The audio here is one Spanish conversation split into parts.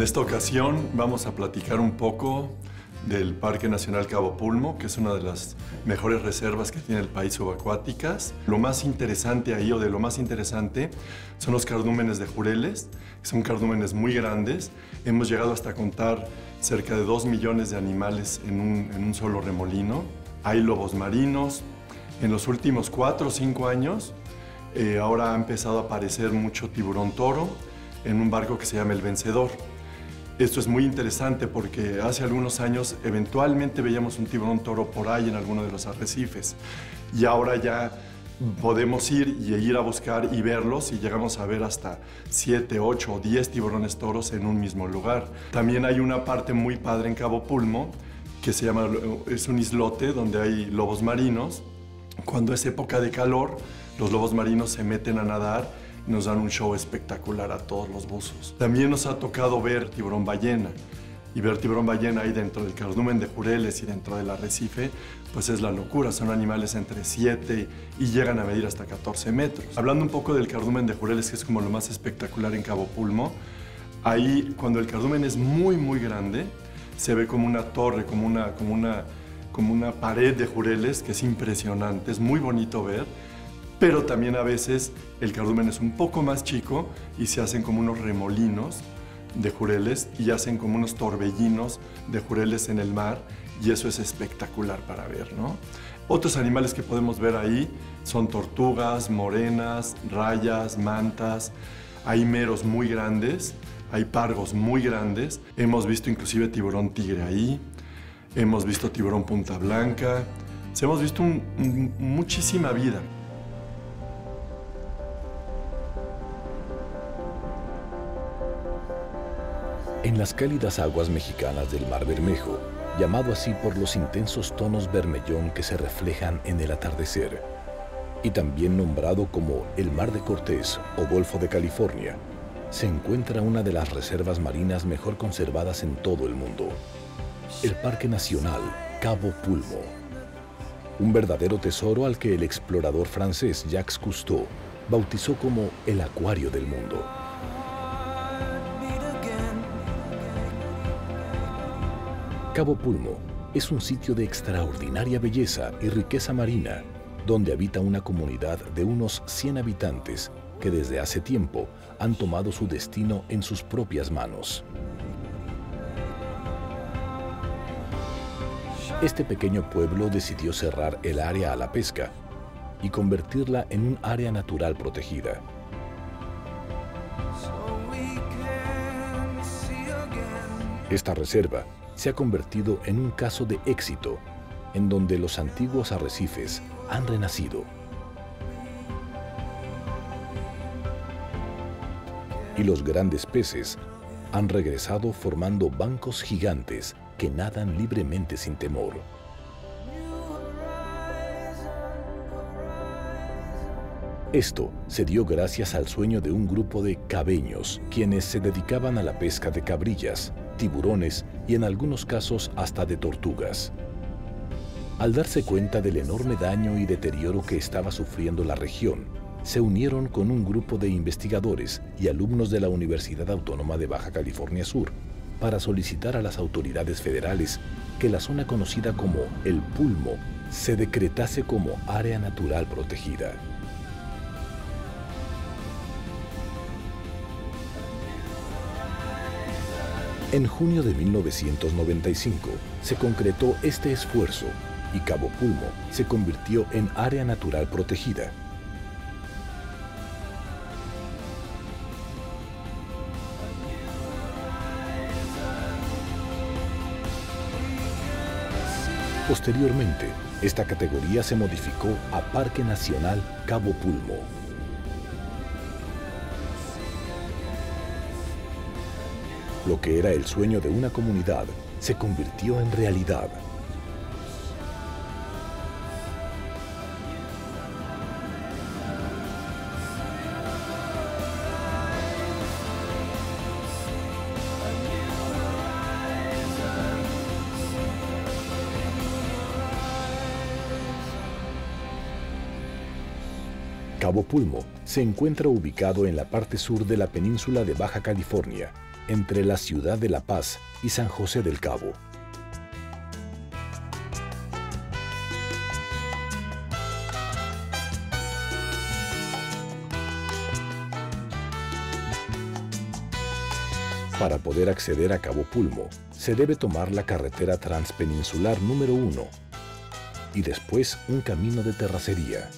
En esta ocasión vamos a platicar un poco del Parque Nacional Cabo Pulmo, que es una de las mejores reservas que tiene el país subacuáticas. Lo más interesante ahí, o de lo más interesante, son los cardúmenes de jureles, que son cardúmenes muy grandes. Hemos llegado hasta contar cerca de 2 millones de animales en un solo remolino. Hay lobos marinos. En los últimos 4 o 5 años, ahora ha empezado a aparecer mucho tiburón toro en un barco que se llama El Vencedor. Esto es muy interesante porque hace algunos años eventualmente veíamos un tiburón toro por ahí en alguno de los arrecifes, y ahora ya podemos ir a buscar y verlos, y llegamos a ver hasta 7, 8 o 10 tiburones toros en un mismo lugar. También hay una parte muy padre en Cabo Pulmo que se llama, es un islote donde hay lobos marinos. Cuando es época de calor, los lobos marinos se meten a nadar. Nos dan un show espectacular a todos los buzos. También nos ha tocado ver tiburón ballena. Y ver tiburón ballena ahí dentro del cardumen de jureles y dentro del arrecife, pues es la locura. Son animales entre 7 y llegan a medir hasta 14 metros. Hablando un poco del cardumen de jureles, que es como lo más espectacular en Cabo Pulmo, ahí cuando el cardumen es muy, muy grande, se ve como una torre, como una pared de jureles, que es impresionante, es muy bonito ver. Pero también a veces el cardumen es un poco más chico y se hacen como unos remolinos de jureles y hacen como unos torbellinos de jureles en el mar, y eso es espectacular para ver, ¿no? Otros animales que podemos ver ahí son tortugas, morenas, rayas, mantas. Hay meros muy grandes, hay pargos muy grandes. Hemos visto inclusive tiburón tigre ahí, hemos visto tiburón punta blanca. Hemos visto muchísima vida. En las cálidas aguas mexicanas del Mar Bermejo, llamado así por los intensos tonos bermellón que se reflejan en el atardecer, y también nombrado como el Mar de Cortés o Golfo de California, se encuentra una de las reservas marinas mejor conservadas en todo el mundo, el Parque Nacional Cabo Pulmo. Un verdadero tesoro al que el explorador francés Jacques Cousteau bautizó como el acuario del mundo. Cabo Pulmo es un sitio de extraordinaria belleza y riqueza marina, donde habita una comunidad de unos 100 habitantes que desde hace tiempo han tomado su destino en sus propias manos. Este pequeño pueblo decidió cerrar el área a la pesca y convertirla en un área natural protegida. Esta reserva se ha convertido en un caso de éxito, en donde los antiguos arrecifes han renacido. Y los grandes peces han regresado formando bancos gigantes que nadan libremente sin temor. Esto se dio gracias al sueño de un grupo de cabeños, quienes se dedicaban a la pesca de cabrillas, tiburones y en algunos casos hasta de tortugas. Al darse cuenta del enorme daño y deterioro que estaba sufriendo la región, se unieron con un grupo de investigadores y alumnos de la Universidad Autónoma de Baja California Sur para solicitar a las autoridades federales que la zona conocida como el Pulmo se decretase como área natural protegida. En junio de 1995 se concretó este esfuerzo y Cabo Pulmo se convirtió en área natural protegida. Posteriormente, esta categoría se modificó a Parque Nacional Cabo Pulmo. Lo que era el sueño de una comunidad se convirtió en realidad. Cabo Pulmo se encuentra ubicado en la parte sur de la península de Baja California, entre la ciudad de La Paz y San José del Cabo. Para poder acceder a Cabo Pulmo, se debe tomar la carretera transpeninsular número 1 y después un camino de terracería.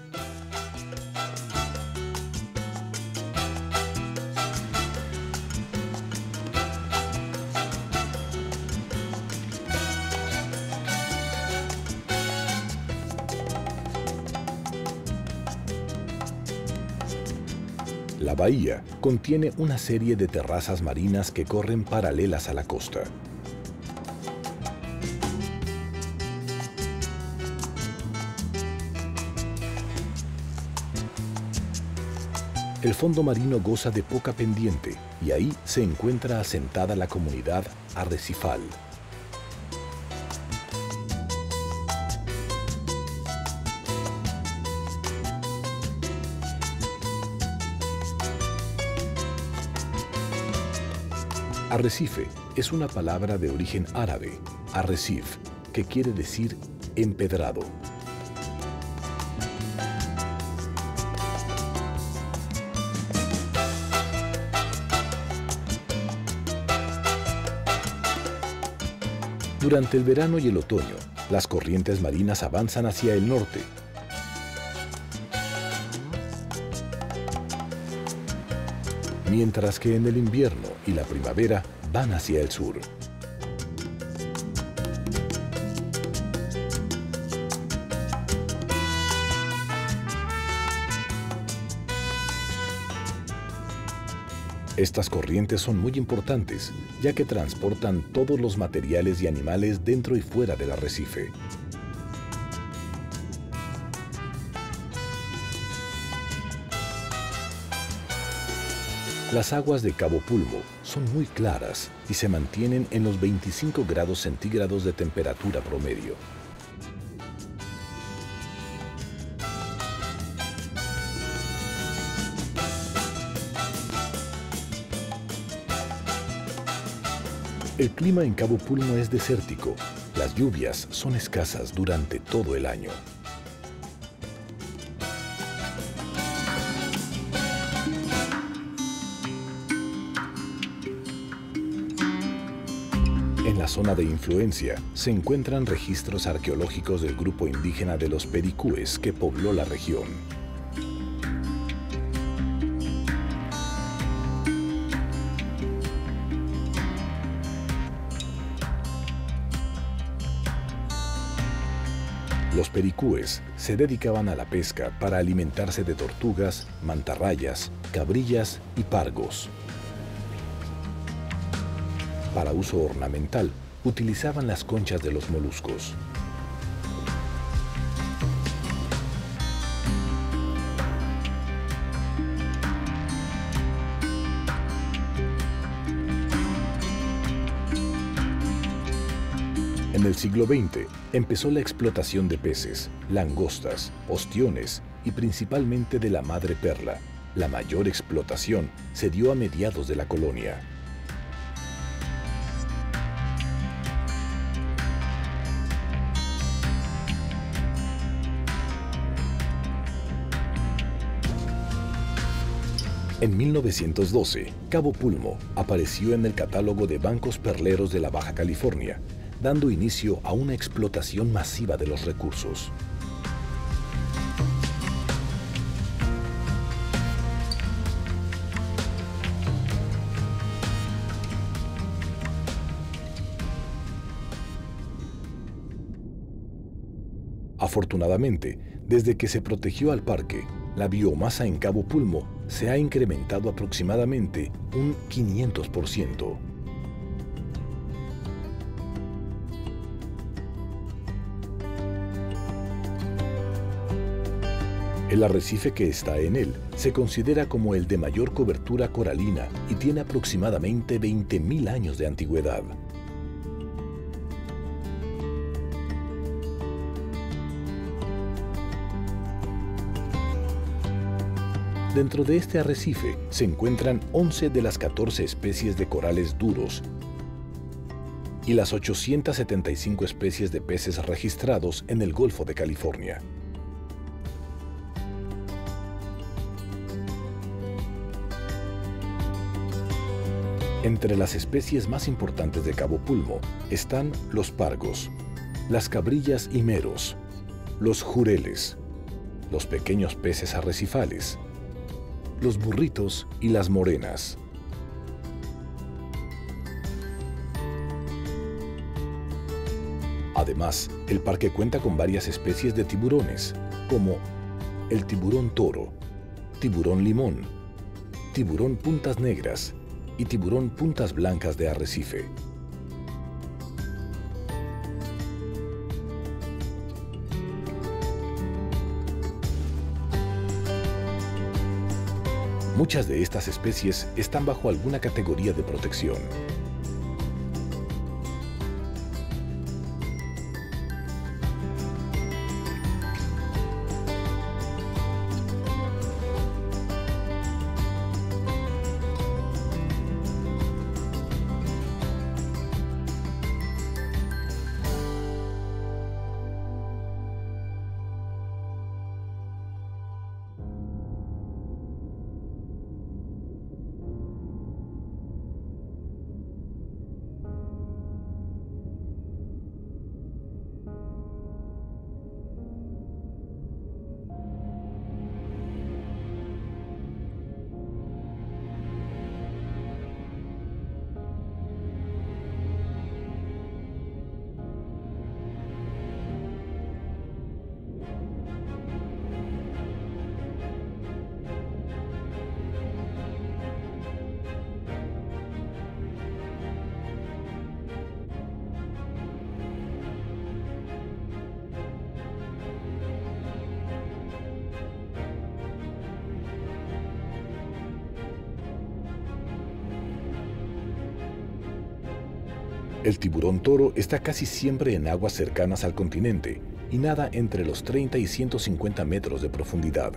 La bahía contiene una serie de terrazas marinas que corren paralelas a la costa. El fondo marino goza de poca pendiente y ahí se encuentra asentada la comunidad arrecifal. Arrecife es una palabra de origen árabe, arrecif, que quiere decir empedrado. Durante el verano y el otoño, las corrientes marinas avanzan hacia el norte. Mientras que en el invierno y la primavera van hacia el sur. Estas corrientes son muy importantes, ya que transportan todos los materiales y animales dentro y fuera del arrecife. Las aguas de Cabo Pulmo son muy claras y se mantienen en los 25 grados centígrados de temperatura promedio. El clima en Cabo Pulmo es desértico. Las lluvias son escasas durante todo el año. En la zona de influencia se encuentran registros arqueológicos del grupo indígena de los pericúes que pobló la región. Los pericúes se dedicaban a la pesca para alimentarse de tortugas, mantarrayas, cabrillas y pargos. Para uso ornamental, utilizaban las conchas de los moluscos. En el siglo XX empezó la explotación de peces, langostas, ostiones y principalmente de la madre perla. La mayor explotación se dio a mediados de la colonia. En 1912, Cabo Pulmo apareció en el catálogo de bancos perleros de la Baja California, dando inicio a una explotación masiva de los recursos. Afortunadamente, desde que se protegió al parque, la biomasa en Cabo Pulmo se ha incrementado aproximadamente un 500%. El arrecife que está en él se considera como el de mayor cobertura coralina y tiene aproximadamente 20.000 años de antigüedad. Dentro de este arrecife se encuentran 11 de las 14 especies de corales duros y las 875 especies de peces registrados en el Golfo de California. Entre las especies más importantes de Cabo Pulmo están los pargos, las cabrillas y meros, los jureles, los pequeños peces arrecifales, los burritos y las morenas. Además, el parque cuenta con varias especies de tiburones, como el tiburón toro, tiburón limón, tiburón puntas negras y tiburón puntas blancas de arrecife. Muchas de estas especies están bajo alguna categoría de protección. El tiburón toro está casi siempre en aguas cercanas al continente y nada entre los 30 y 150 metros de profundidad.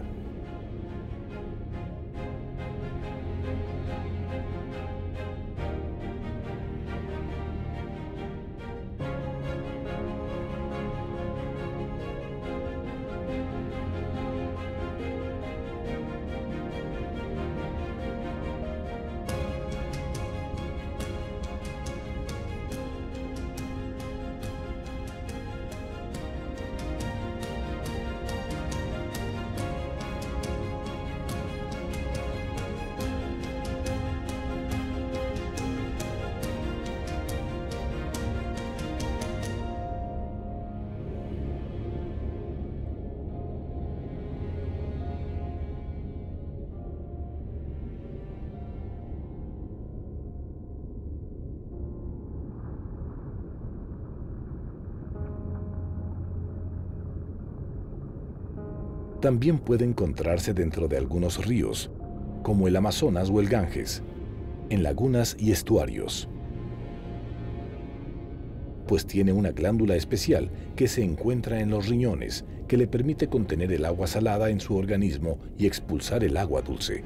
También puede encontrarse dentro de algunos ríos, como el Amazonas o el Ganges, en lagunas y estuarios, pues tiene una glándula especial que se encuentra en los riñones, que le permite contener el agua salada en su organismo y expulsar el agua dulce.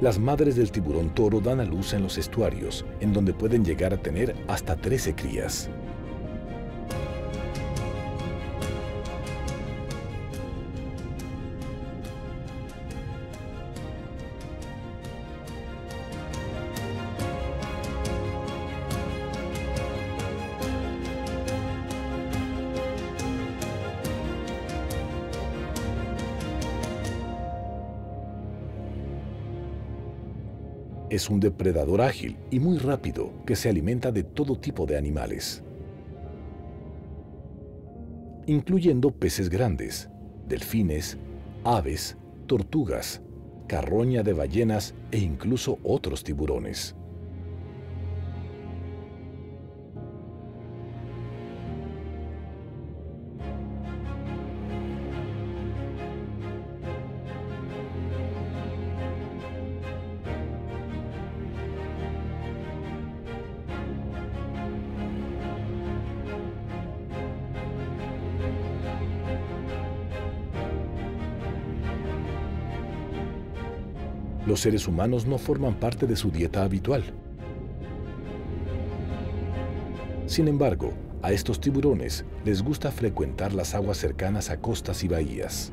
Las madres del tiburón toro dan a luz en los estuarios, en donde pueden llegar a tener hasta 13 crías. Es un depredador ágil y muy rápido que se alimenta de todo tipo de animales, incluyendo peces grandes, delfines, aves, tortugas, carroña de ballenas e incluso otros tiburones. los seres humanos no forman parte de su dieta habitual. Sin embargo, a estos tiburones les gusta frecuentar las aguas cercanas a costas y bahías,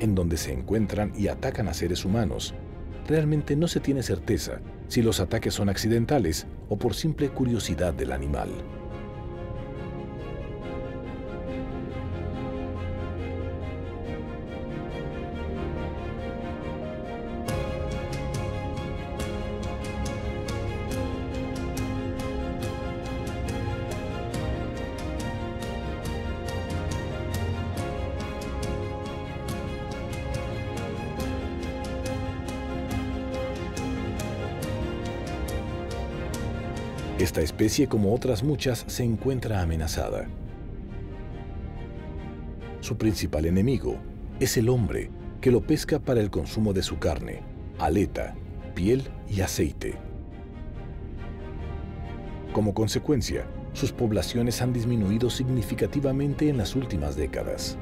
en donde se encuentran y atacan a seres humanos. Realmente no se tiene certeza si los ataques son accidentales o por simple curiosidad del animal. Esta especie, como otras muchas, se encuentra amenazada. Su principal enemigo es el hombre, que lo pesca para el consumo de su carne, aleta, piel y aceite. Como consecuencia, sus poblaciones han disminuido significativamente en las últimas décadas.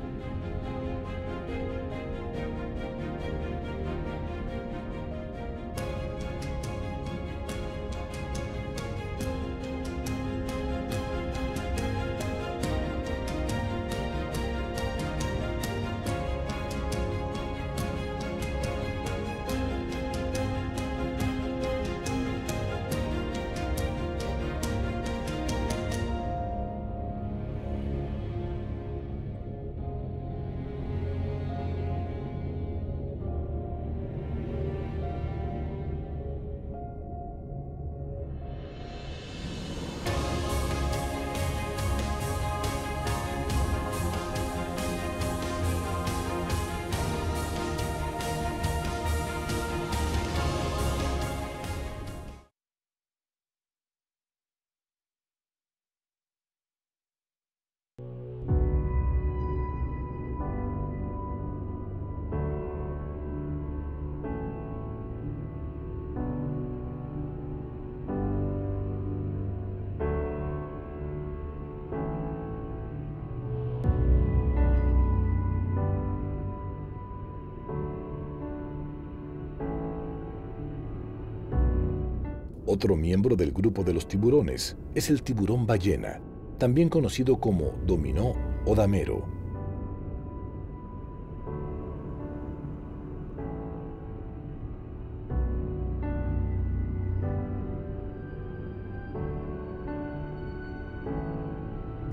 Otro miembro del grupo de los tiburones es el tiburón ballena, también conocido como dominó o damero.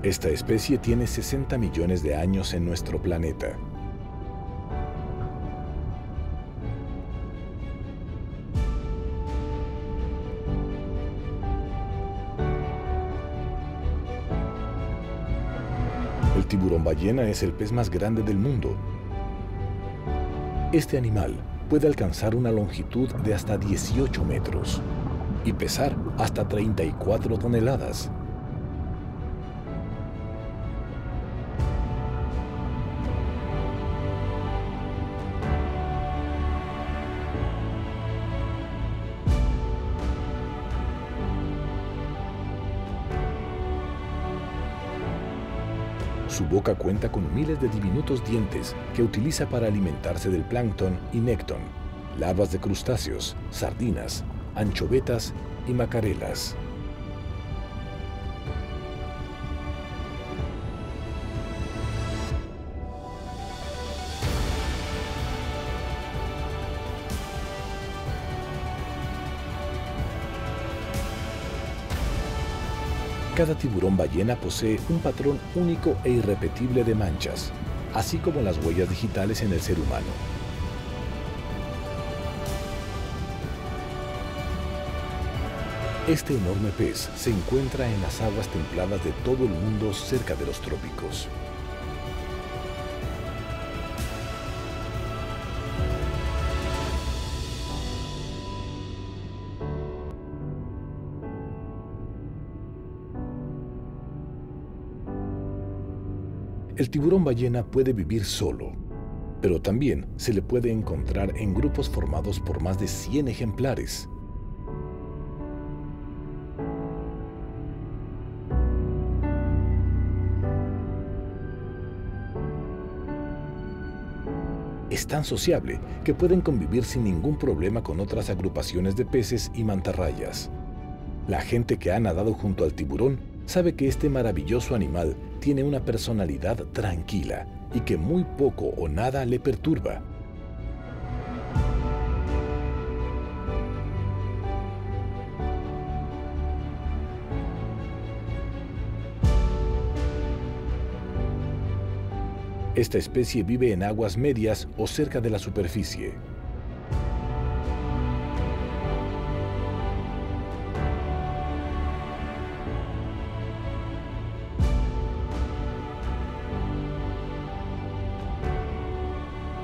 Esta especie tiene 60 millones de años en nuestro planeta. El tiburón ballena es el pez más grande del mundo. Este animal puede alcanzar una longitud de hasta 18 metros y pesar hasta 34 toneladas. Su boca cuenta con miles de diminutos dientes que utiliza para alimentarse del plancton y nécton, larvas de crustáceos, sardinas, anchovetas y macarelas. Cada tiburón ballena posee un patrón único e irrepetible de manchas, así como las huellas digitales en el ser humano. Este enorme pez se encuentra en las aguas templadas de todo el mundo cerca de los trópicos. El tiburón ballena puede vivir solo, pero también se le puede encontrar en grupos formados por más de 100 ejemplares. Es es tan sociable que pueden convivir sin ningún problema con otras agrupaciones de peces y mantarrayas. La gente que ha nadado junto al tiburón sabe que este maravilloso animal tiene una personalidad tranquila y que muy poco o nada le perturba. Esta especie vive en aguas medias o cerca de la superficie.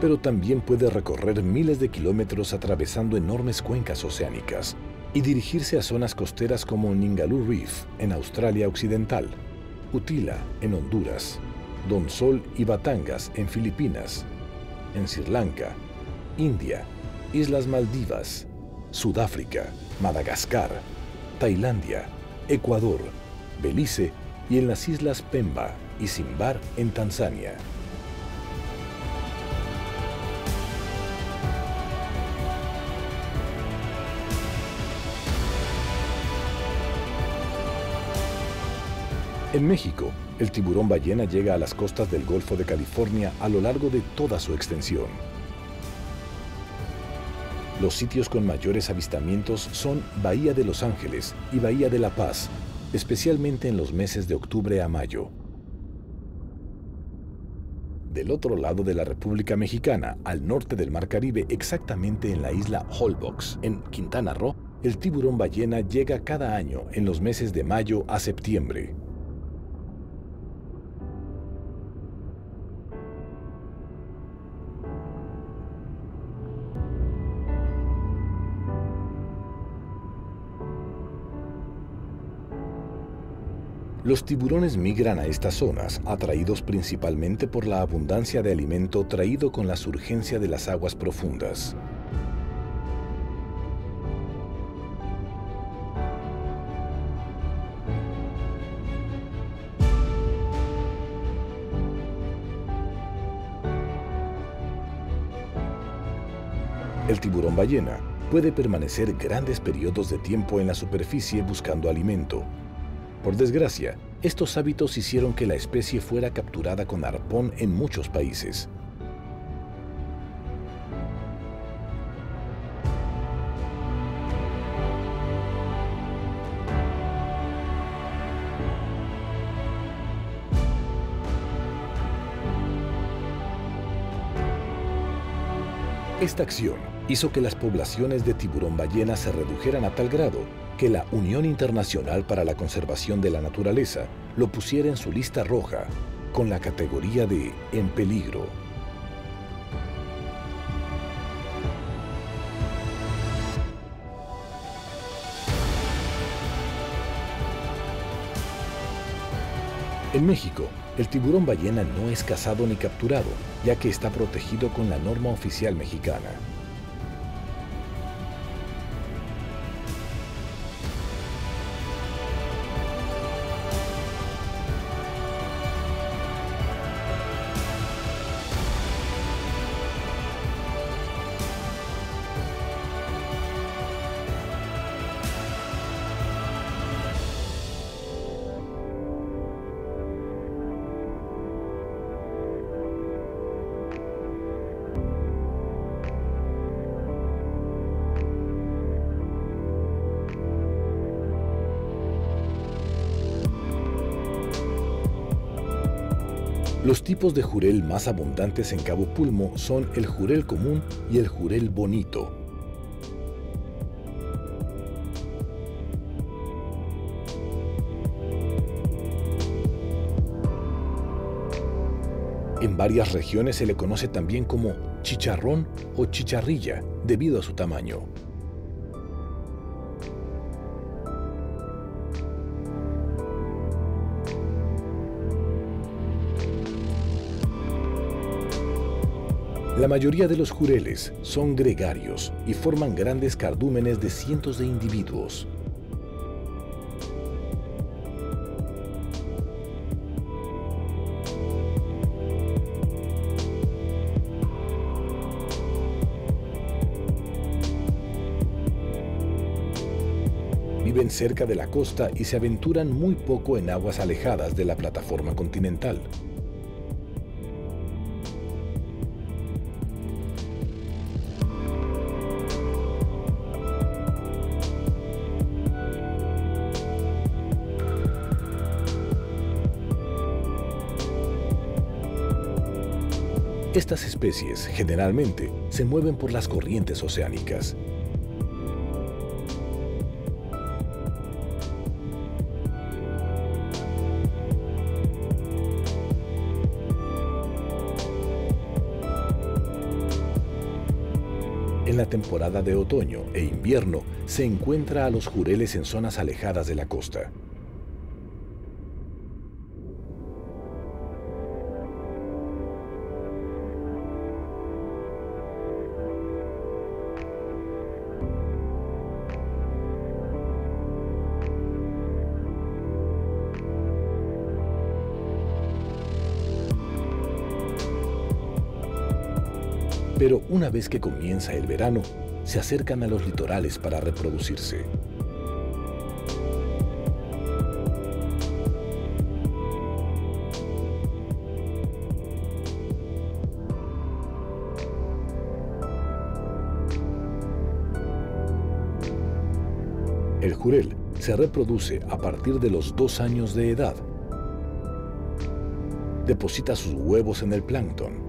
Pero también puede recorrer miles de kilómetros atravesando enormes cuencas oceánicas y dirigirse a zonas costeras como Ningaloo Reef en Australia Occidental, Utila en Honduras, Donsol y Batangas en Filipinas, en Sri Lanka, India, Islas Maldivas, Sudáfrica, Madagascar, Tailandia, Ecuador, Belice y en las islas Pemba y Zanzíbar en Tanzania. En México, el tiburón ballena llega a las costas del Golfo de California a lo largo de toda su extensión. Los sitios con mayores avistamientos son Bahía de Los Ángeles y Bahía de La Paz, especialmente en los meses de octubre a mayo. Del otro lado de la República Mexicana, al norte del Mar Caribe, exactamente en la isla Holbox, en Quintana Roo, el tiburón ballena llega cada año en los meses de mayo a septiembre. Los tiburones migran a estas zonas, atraídos principalmente por la abundancia de alimento traído con la surgencia de las aguas profundas. El tiburón ballena puede permanecer grandes periodos de tiempo en la superficie buscando alimento. Por desgracia, estos hábitos hicieron que la especie fuera capturada con arpón en muchos países. Esta acción hizo que las poblaciones de tiburón ballena se redujeran a tal grado que la Unión Internacional para la Conservación de la Naturaleza lo pusiera en su lista roja, con la categoría de en peligro. En México, el tiburón ballena no es cazado ni capturado, ya que está protegido con la norma oficial mexicana. Los tipos de jurel más abundantes en Cabo Pulmo son el jurel común y el jurel bonito. En varias regiones se le conoce también como chicharrón o chicharrilla debido a su tamaño. La mayoría de los jureles son gregarios y forman grandes cardúmenes de cientos de individuos. viven cerca de la costa y se aventuran muy poco en aguas alejadas de la plataforma continental. Estas especies, generalmente, se mueven por las corrientes oceánicas. En la temporada de otoño e invierno, se encuentra a los jureles en zonas alejadas de la costa. Pero una vez que comienza el verano, se acercan a los litorales para reproducirse. El jurel se reproduce a partir de los 2 años de edad. Deposita sus huevos en el plancton.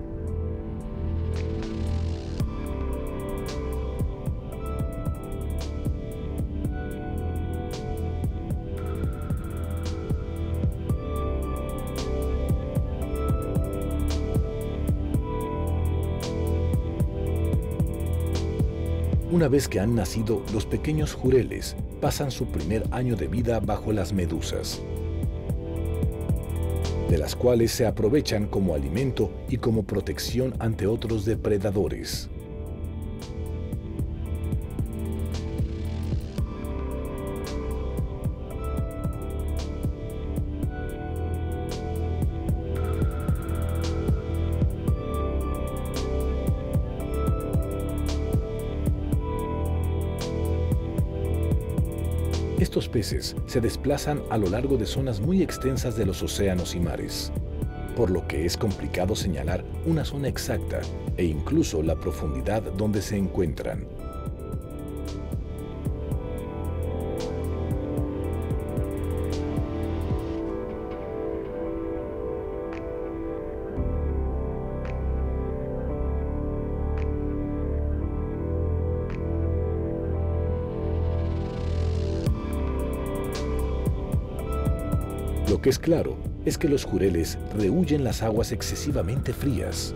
Una vez que han nacido, los pequeños jureles pasan su primer año de vida bajo las medusas, de las cuales se aprovechan como alimento y como protección ante otros depredadores. Estos peces se desplazan a lo largo de zonas muy extensas de los océanos y mares, por lo que es complicado señalar una zona exacta e incluso la profundidad donde se encuentran. Lo que es claro es que los jureles rehuyen las aguas excesivamente frías.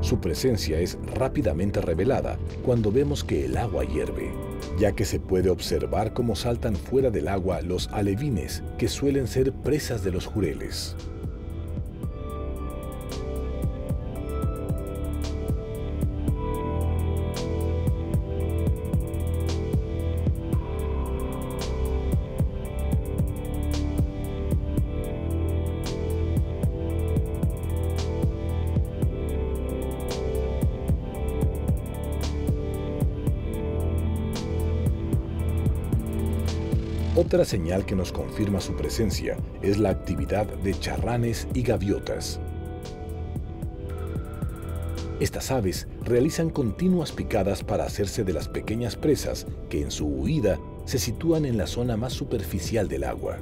Su presencia es rápidamente revelada cuando vemos que el agua hierve, ya que se puede observar cómo saltan fuera del agua los alevines, que suelen ser presas de los jureles. Otra señal que nos confirma su presencia es la actividad de charranes y gaviotas. Estas aves realizan continuas picadas para hacerse de las pequeñas presas que en su huida se sitúan en la zona más superficial del agua.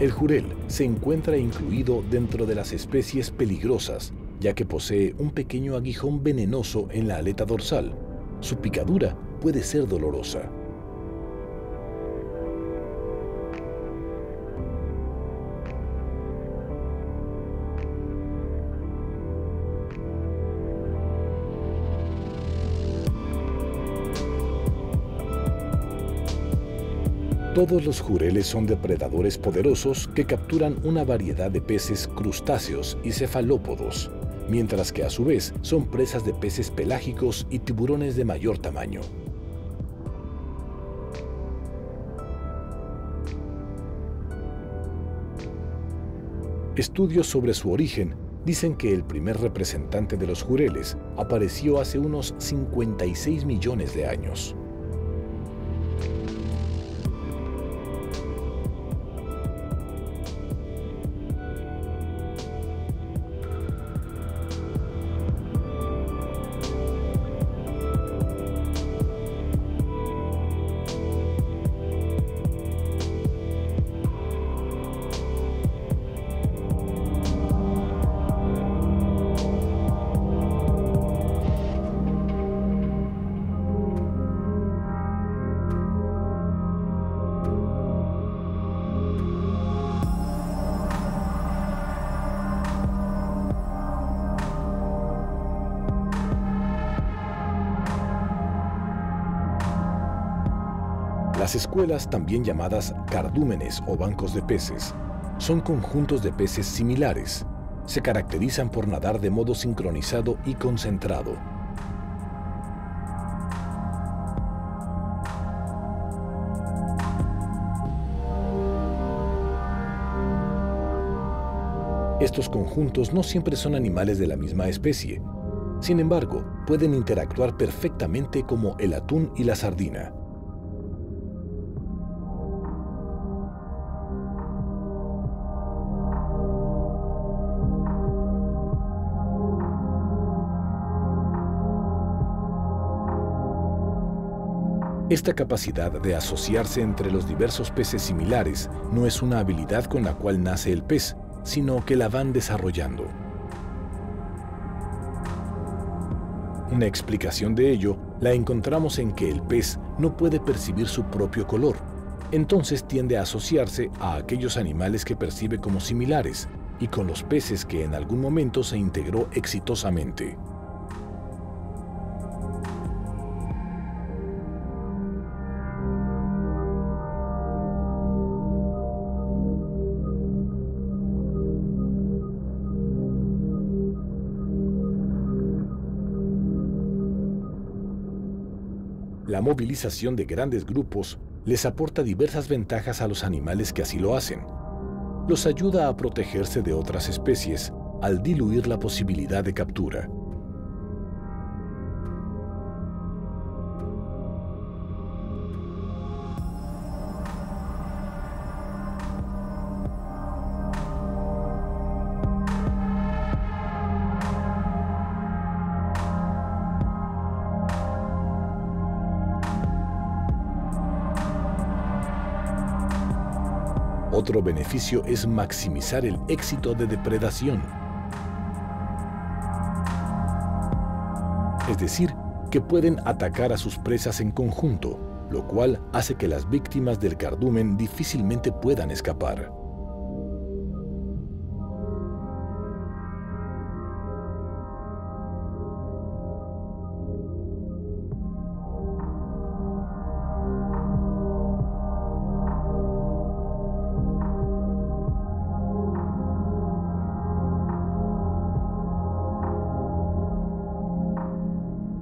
El jurel se encuentra incluido dentro de las especies peligrosas, ya que posee un pequeño aguijón venenoso en la aleta dorsal. Su picadura puede ser dolorosa. Todos los jureles son depredadores poderosos que capturan una variedad de peces, crustáceos y cefalópodos, mientras que a su vez son presas de peces pelágicos y tiburones de mayor tamaño. Estudios sobre su origen dicen que el primer representante de los jureles apareció hace unos 56 millones de años. Las escuelas, también llamadas cardúmenes o bancos de peces, son conjuntos de peces similares. Se caracterizan por nadar de modo sincronizado y concentrado. Estos conjuntos no siempre son animales de la misma especie. Sin embargo, pueden interactuar perfectamente como el atún y la sardina. Esta capacidad de asociarse entre los diversos peces similares no es una habilidad con la cual nace el pez, sino que la van desarrollando. Una explicación de ello la encontramos en que el pez no puede percibir su propio color, entonces tiende a asociarse a aquellos animales que percibe como similares y con los peces que en algún momento se integró exitosamente. La movilización de grandes grupos les aporta diversas ventajas a los animales que así lo hacen. Los ayuda a protegerse de otras especies al diluir la posibilidad de captura. Otro beneficio es maximizar el éxito de depredación. Es decir, que pueden atacar a sus presas en conjunto, lo cual hace que las víctimas del cardumen difícilmente puedan escapar.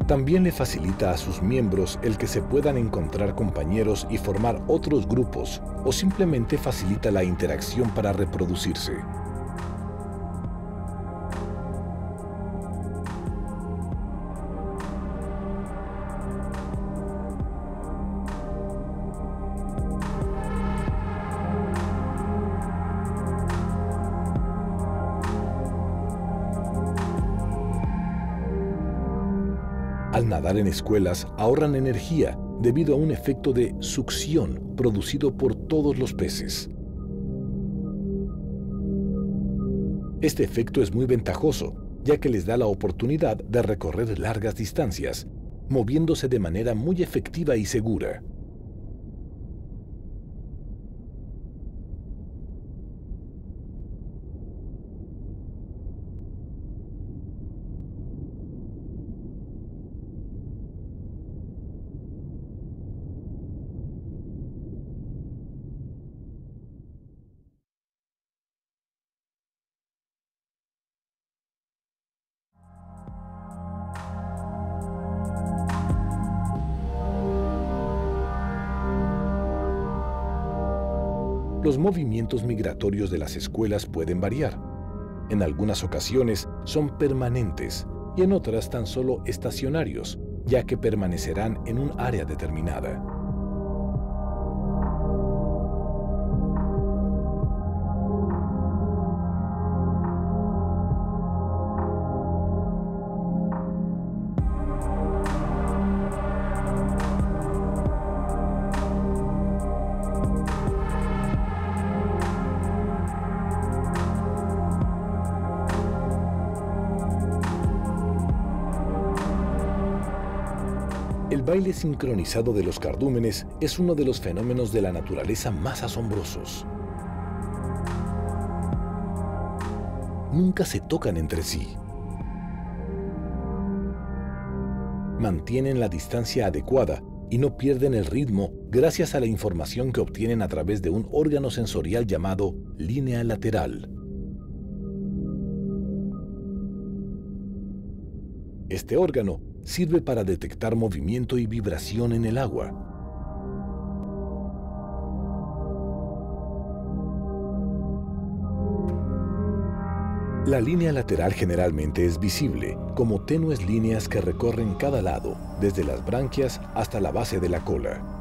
También le facilita a sus miembros el que se puedan encontrar compañeros y formar otros grupos, o simplemente facilita la interacción para reproducirse. Al nadar en escuelas, ahorran energía debido a un efecto de succión producido por todos los peces. Este efecto es muy ventajoso, ya que les da la oportunidad de recorrer largas distancias, moviéndose de manera muy efectiva y segura. los movimientos migratorios de las escuelas pueden variar. En algunas ocasiones son permanentes y en otras tan solo estacionarios, ya que permanecerán en un área determinada. El baile sincronizado de los cardúmenes es uno de los fenómenos de la naturaleza más asombrosos. Nunca se tocan entre sí. Mantienen la distancia adecuada y no pierden el ritmo gracias a la información que obtienen a través de un órgano sensorial llamado línea lateral. Este órgano sirve para detectar movimiento y vibración en el agua. La línea lateral generalmente es visible, como tenues líneas que recorren cada lado, desde las branquias hasta la base de la cola.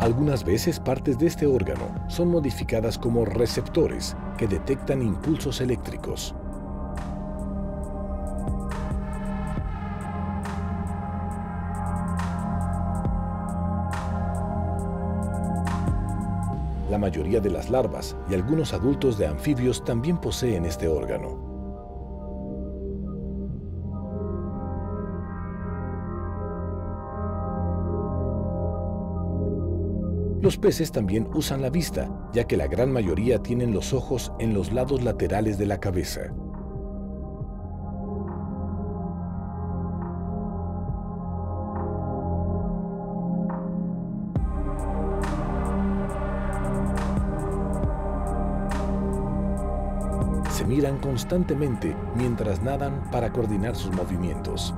Algunas veces partes de este órgano son modificadas como receptores que detectan impulsos eléctricos. La mayoría de las larvas y algunos adultos de anfibios también poseen este órgano. Los peces también usan la vista, ya que la gran mayoría tienen los ojos en los lados laterales de la cabeza. Se miran constantemente mientras nadan para coordinar sus movimientos.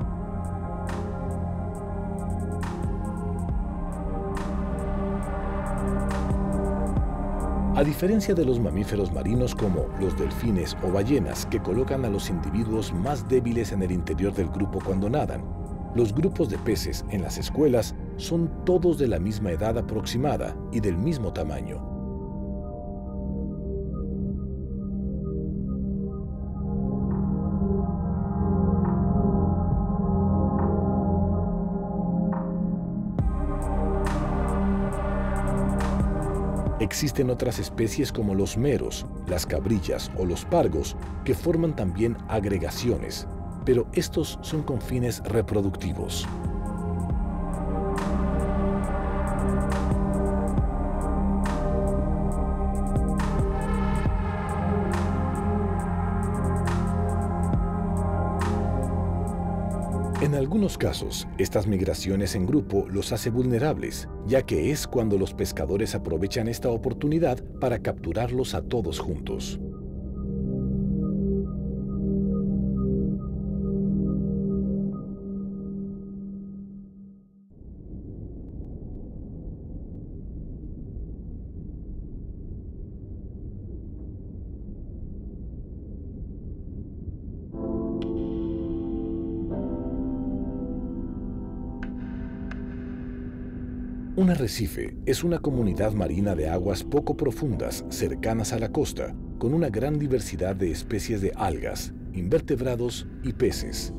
A diferencia de los mamíferos marinos como los delfines o ballenas, que colocan a los individuos más débiles en el interior del grupo cuando nadan, los grupos de peces en las escuelas son todos de la misma edad aproximada y del mismo tamaño. Existen otras especies como los meros, las cabrillas o los pargos, que forman también agregaciones, pero estos son con fines reproductivos. En algunos casos, estas migraciones en grupo los hace vulnerables, ya que es cuando los pescadores aprovechan esta oportunidad para capturarlos a todos juntos. Un arrecife es una comunidad marina de aguas poco profundas cercanas a la costa, con una gran diversidad de especies de algas, invertebrados y peces.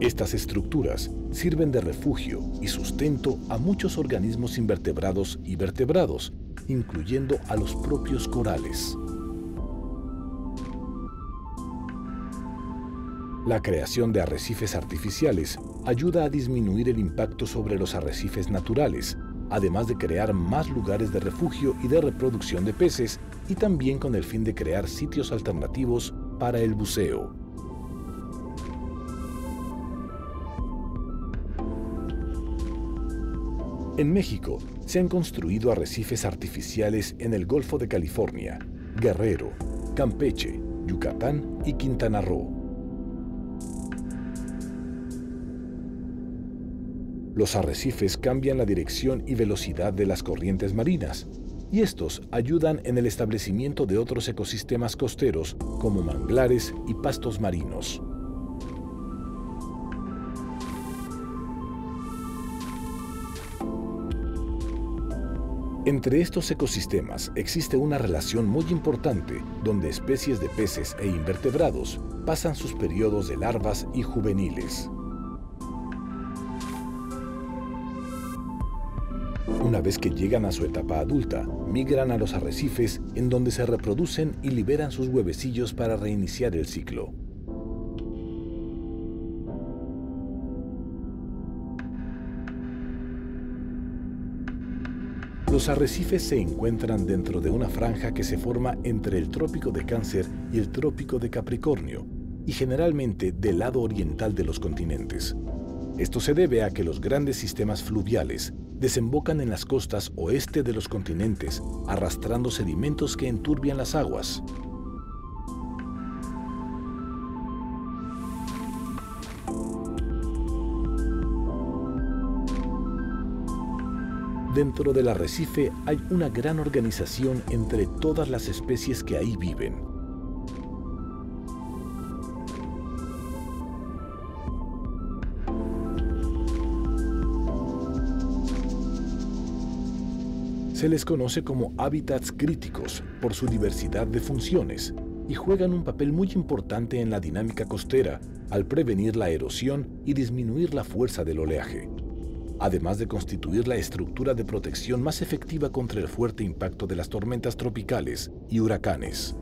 Estas estructuras sirven de refugio y sustento a muchos organismos invertebrados y vertebrados, incluyendo a los propios corales. La creación de arrecifes artificiales ayuda a disminuir el impacto sobre los arrecifes naturales, además de crear más lugares de refugio y de reproducción de peces, y también con el fin de crear sitios alternativos para el buceo. En México se han construido arrecifes artificiales en el Golfo de California, Guerrero, Campeche, Yucatán y Quintana Roo. Los arrecifes cambian la dirección y velocidad de las corrientes marinas, y estos ayudan en el establecimiento de otros ecosistemas costeros como manglares y pastos marinos. Entre estos ecosistemas existe una relación muy importante donde especies de peces e invertebrados pasan sus periodos de larvas y juveniles. Una vez que llegan a su etapa adulta, migran a los arrecifes en donde se reproducen y liberan sus huevecillos para reiniciar el ciclo. Los arrecifes se encuentran dentro de una franja que se forma entre el Trópico de Cáncer y el Trópico de Capricornio, y generalmente del lado oriental de los continentes. Esto se debe a que los grandes sistemas fluviales desembocan en las costas oeste de los continentes, arrastrando sedimentos que enturbian las aguas. Dentro del arrecife hay una gran organización entre todas las especies que ahí viven. Se les conoce como hábitats críticos por su diversidad de funciones y juegan un papel muy importante en la dinámica costera al prevenir la erosión y disminuir la fuerza del oleaje, además de constituir la estructura de protección más efectiva contra el fuerte impacto de las tormentas tropicales y huracanes.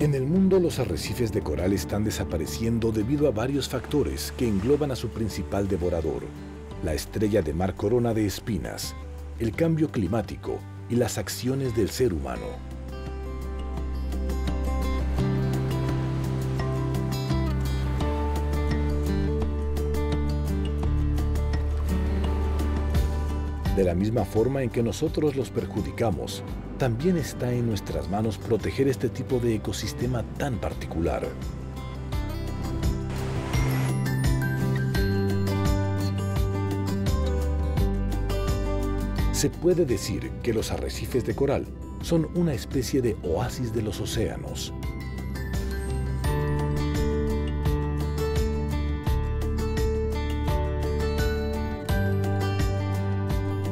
En el mundo, los arrecifes de coral están desapareciendo debido a varios factores que engloban a su principal devorador, la estrella de mar corona de espinas, el cambio climático y las acciones del ser humano. De la misma forma en que nosotros los perjudicamos, también está en nuestras manos proteger este tipo de ecosistema tan particular. Se puede decir que los arrecifes de coral son una especie de oasis de los océanos.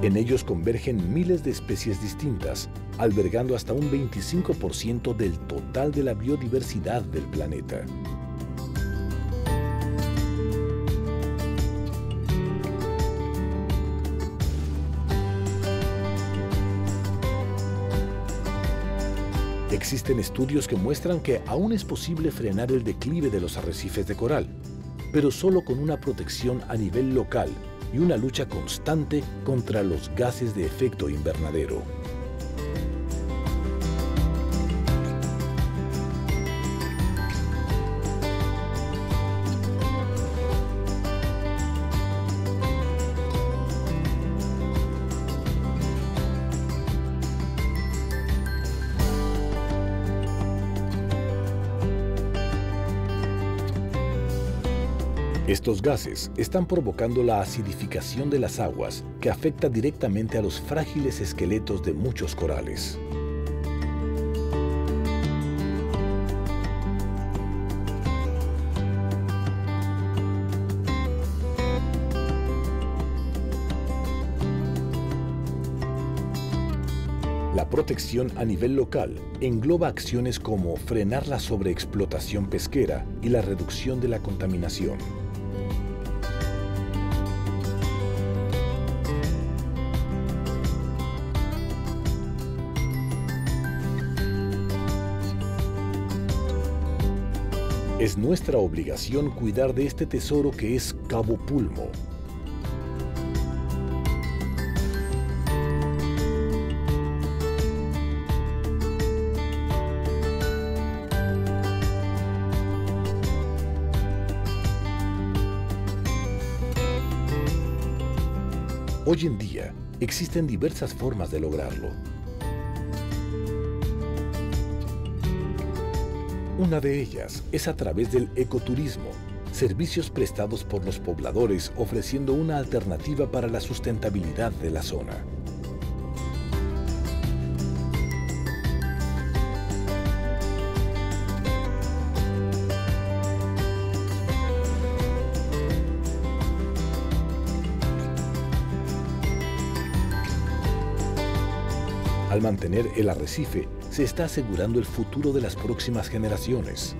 En ellos convergen miles de especies distintas, albergando hasta un 25% del total de la biodiversidad del planeta. Existen estudios que muestran que aún es posible frenar el declive de los arrecifes de coral, pero solo con una protección a nivel local y una lucha constante contra los gases de efecto invernadero. Estos gases están provocando la acidificación de las aguas, que afecta directamente a los frágiles esqueletos de muchos corales. La protección a nivel local engloba acciones como frenar la sobreexplotación pesquera y la reducción de la contaminación. Es nuestra obligación cuidar de este tesoro que es Cabo Pulmo. Hoy en día, existen diversas formas de lograrlo. Una de ellas es a través del ecoturismo, servicios prestados por los pobladores ofreciendo una alternativa para la sustentabilidad de la zona. Al mantener el arrecife, se está asegurando el futuro de las próximas generaciones.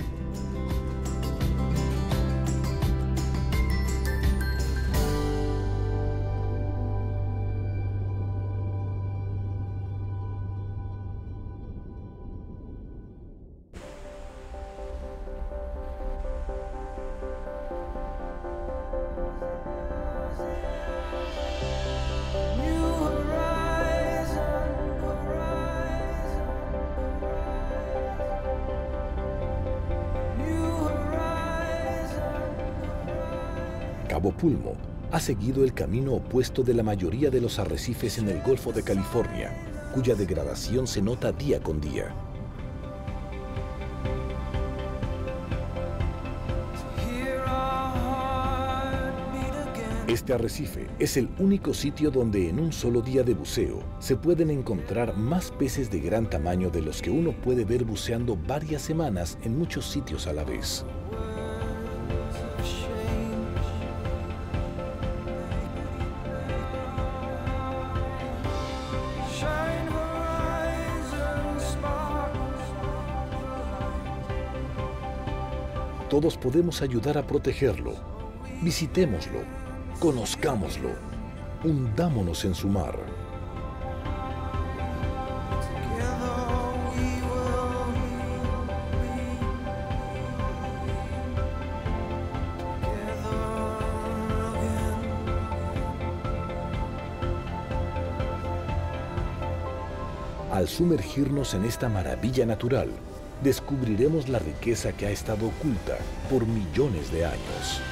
Cabo Pulmo ha seguido el camino opuesto de la mayoría de los arrecifes en el Golfo de California, cuya degradación se nota día con día. Este arrecife es el único sitio donde en un solo día de buceo se pueden encontrar más peces de gran tamaño de los que uno puede ver buceando varias semanas en muchos sitios a la vez. Todos podemos ayudar a protegerlo. Visitémoslo, conozcámoslo, hundámonos en su mar. Al sumergirnos en esta maravilla natural, descubriremos la riqueza que ha estado oculta por millones de años.